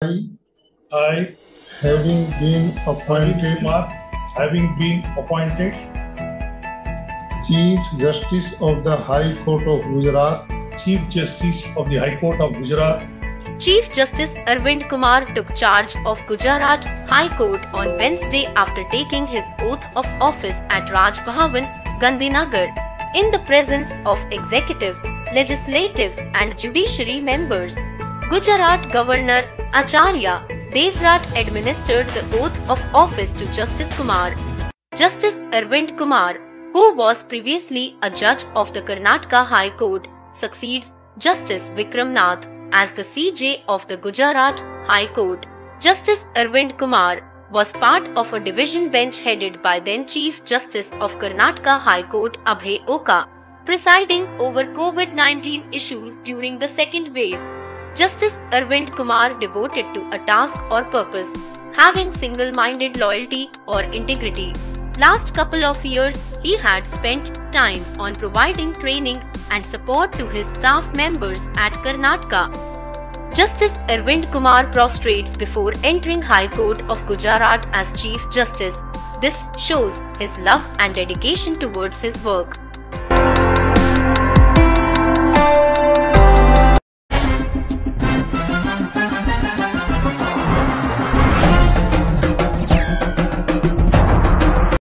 I having been appointed Chief Justice of the High Court of Gujarat. Chief Justice of the High Court of Gujarat. Chief Justice Aravind Kumar took charge of Gujarat High Court on Wednesday after taking his oath of office at Raj Bhavan, Gandhinagar, in the presence of executive, legislative and judiciary members. Gujarat Governor Acharya Devvrat administered the oath of office to Justice Kumar. Justice Aravind Kumar, who was previously a judge of the Karnataka High Court, succeeds Justice Vikram Nath as the CJ of the Gujarat High Court. Justice Aravind Kumar was part of a division bench headed by then Chief Justice of Karnataka High Court Abhay Oka, presiding over COVID-19 issues during the second wave. Justice Aravind Kumar devoted to a task or purpose, having single-minded loyalty or integrity. Last couple of years, he had spent time on providing training and support to his staff members at Karnataka. Justice Aravind Kumar prostrates before entering High Court of Gujarat as Chief Justice. This shows his love and dedication towards his work.